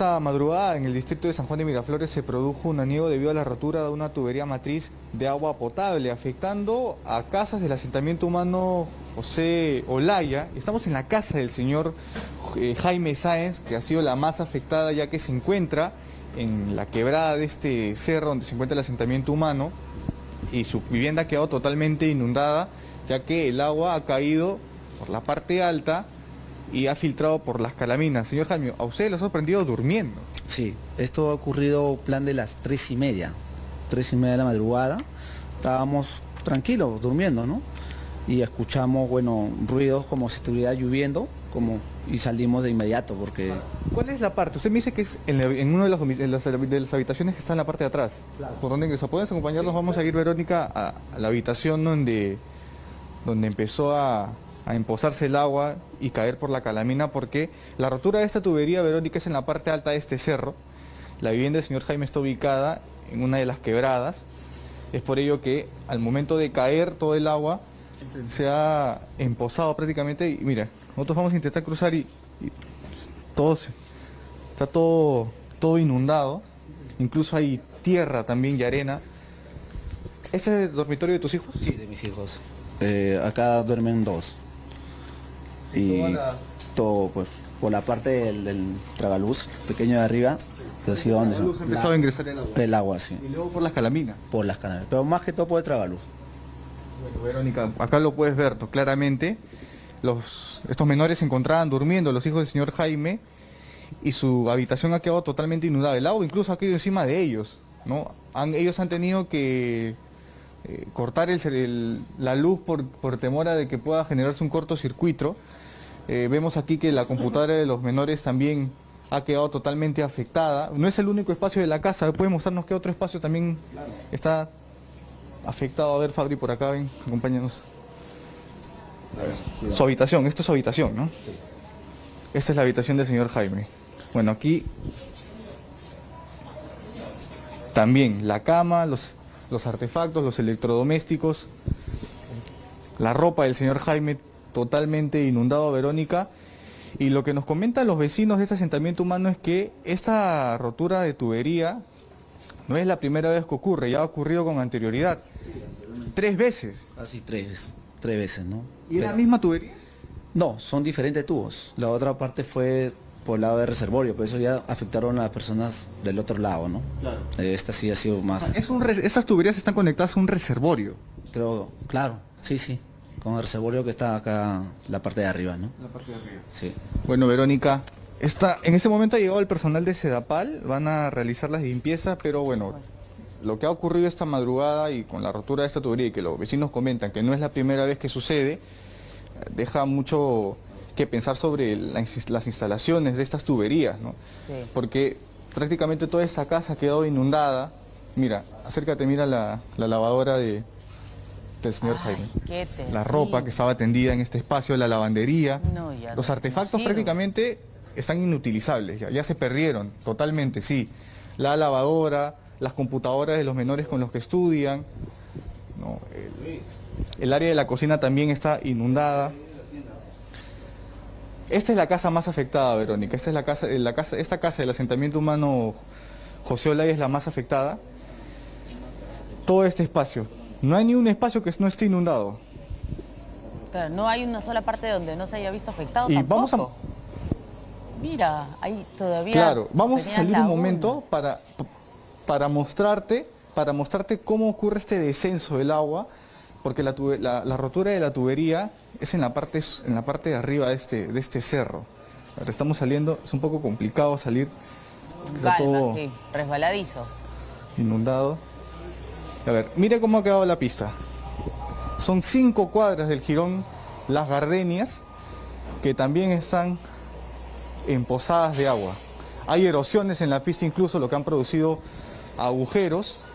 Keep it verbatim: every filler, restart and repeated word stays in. Esta madrugada en el distrito de San Juan de Miraflores se produjo un aniego debido a la rotura de una tubería matriz de agua potable, afectando a casas del asentamiento humano José Olaya. Estamos en la casa del señor eh, Jaime Saenz, que ha sido la más afectada ya que se encuentra en la quebrada de este cerro donde se encuentra el asentamiento humano y su vivienda ha quedado totalmente inundada ya que el agua ha caído por la parte alta y ha filtrado por las calaminas. Señor Jaime, a usted lo ha sorprendido durmiendo. Sí, esto ha ocurrido plan de las tres y media, tres y media de la madrugada. Estábamos tranquilos, durmiendo, ¿no? Y escuchamos, bueno, ruidos como si estuviera lloviendo, como, y salimos de inmediato porque... ¿Cuál es la parte? Usted me dice que es en, la, en una de las, en las, de las habitaciones que está en la parte de atrás. Claro. ¿Por dónde ingresó? ¿Pueden acompañarnos? Sí, vamos claro. a ir, Verónica, a, a la habitación donde, donde empezó a... a emposarse el agua y caer por la calamina, porque la rotura de esta tubería, Verónica, es en la parte alta de este cerro. La vivienda del señor Jaime está ubicada en una de las quebradas. Es por ello que al momento de caer todo el agua se ha emposado prácticamente. Y mira, nosotros vamos a intentar cruzar y, y todo se, está todo, todo inundado. Incluso hay tierra también y arena. ¿Ese es el dormitorio de tus hijos? Sí, de mis hijos. Eh, acá duermen dos. Y la... todo, pues, por la parte del, del tragaluz pequeño de arriba, que ha sido donde se empezó a ingresar el agua. El agua, sí. Y luego por las calaminas. Por las calaminas, pero más que todo por el tragaluz. Bueno, Verónica, acá lo puedes ver claramente. Los, estos menores se encontraban durmiendo, los hijos del señor Jaime, y su habitación ha quedado totalmente inundada. El agua incluso ha caído encima de ellos, ¿no? Han, ellos han tenido que... Eh, cortar el, el, la luz por, por temor a de que pueda generarse un cortocircuito. Eh, vemos aquí que la computadora de los menores también ha quedado totalmente afectada. No es el único espacio de la casa. ¿Puede mostrarnos qué otro espacio también está afectado? A ver, Fabri, por acá, ven, acompáñanos. Su habitación, esto es su habitación, ¿no? Sí. Esta es la habitación del señor Jaime. Bueno, aquí también la cama, los... los artefactos, los electrodomésticos, la ropa del señor Jaime totalmente inundado, Verónica. Y lo que nos comentan los vecinos de este asentamiento humano es que esta rotura de tubería no es la primera vez que ocurre, ya ha ocurrido con anterioridad. Tres veces. Casi tres, tres veces, ¿no? ¿Y es la misma tubería? No, son diferentes tubos. La otra parte fue por el lado de reservorio, por eso ya afectaron a las personas del otro lado, ¿no? Claro. Esta sí ha sido más... Es un re... Estas tuberías están conectadas a un reservorio. Creo, claro, sí, sí, con el reservorio que está acá, la parte de arriba, ¿no? La parte de arriba. Sí. Bueno, Verónica, está... en este momento ha llegado el personal de Cedapal, van a realizar las limpiezas, pero bueno, lo que ha ocurrido esta madrugada y con la rotura de esta tubería, y que los vecinos comentan que no es la primera vez que sucede, deja mucho... que pensar sobre las instalaciones de estas tuberías, ¿no? Sí. Porque prácticamente toda esta casa ha quedado inundada. Mira, acércate, mira la, la lavadora de, del señor Ay, Jaime. Qué la ropa que estaba tendida en este espacio, la lavandería. No, ya los no, artefactos no prácticamente están inutilizables, ya, ya se perdieron totalmente, sí. La lavadora, las computadoras de los menores con los que estudian. No, el, el área de la cocina también está inundada. Esta es la casa más afectada, Verónica. Esta es la casa, la casa, esta casa del asentamiento humano José Olaya es la más afectada. Todo este espacio. No hay ni un espacio que no esté inundado. Claro, no hay una sola parte donde no se haya visto afectado y tampoco. Vamos a... Mira, ahí todavía... Claro, vamos a salir un momento para, para, mostrarte, para mostrarte cómo ocurre este descenso del agua, porque la, tube, la, la rotura de la tubería... es en la parte, en la parte de arriba de este, de este cerro. Ahora estamos saliendo, es un poco complicado salir. Está todo sí, resbaladizo. Inundado. A ver, mire cómo ha quedado la pista. Son cinco cuadras del jirón Las Gardenias, que también están emposadas de agua. Hay erosiones en la pista incluso, lo que han producido agujeros.